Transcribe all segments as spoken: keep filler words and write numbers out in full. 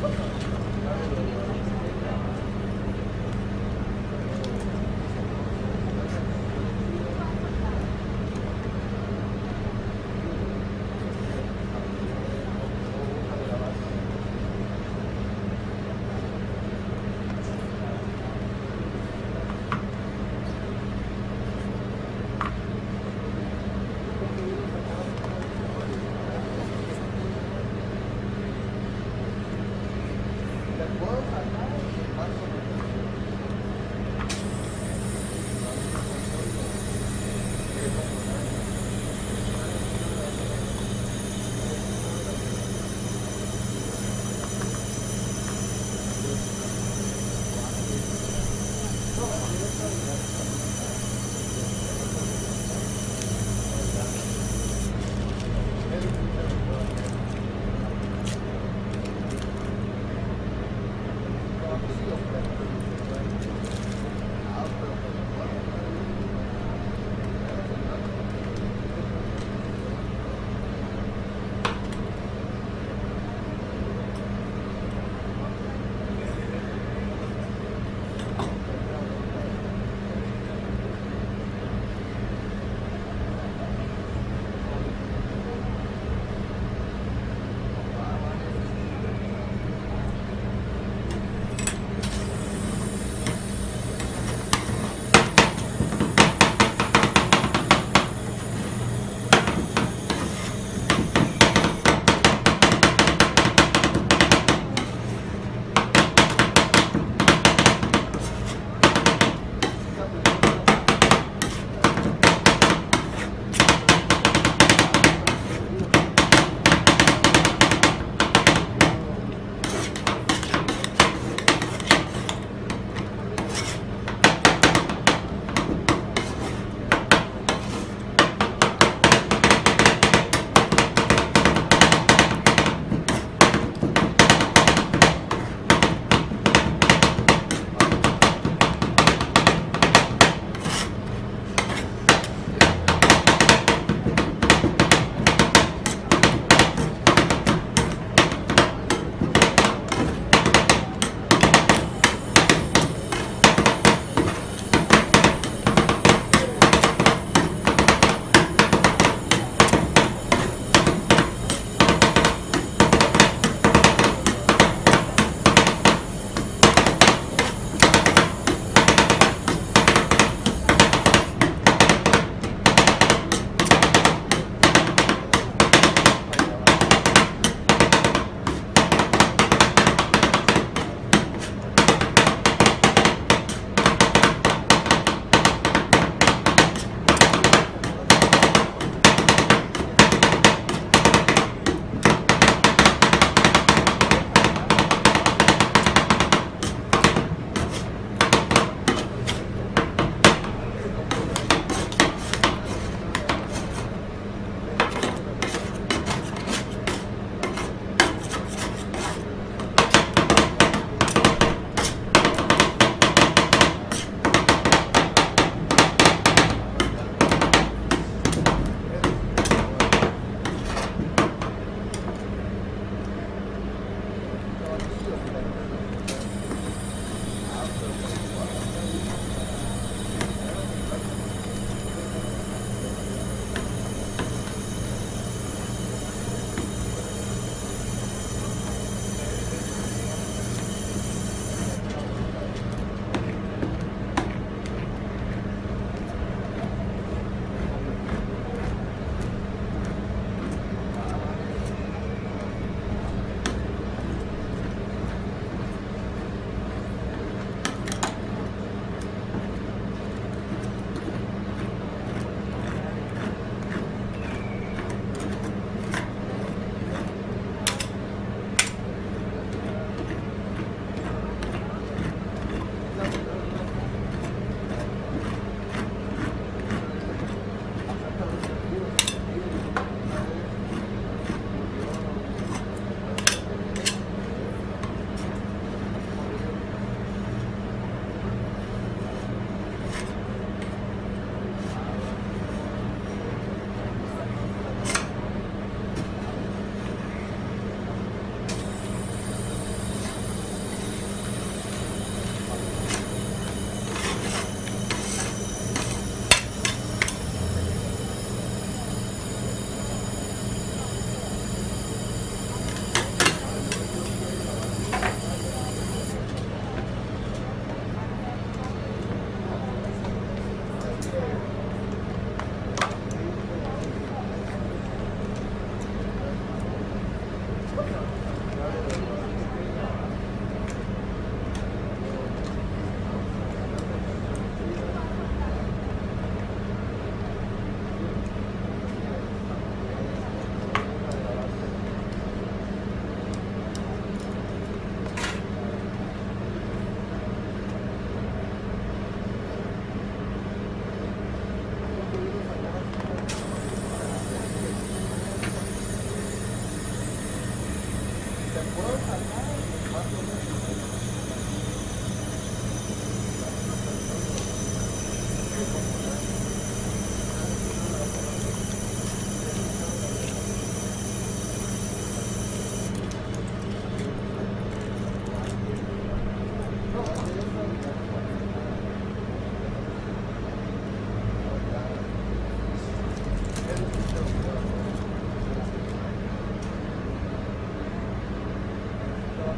What?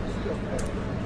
Let's go.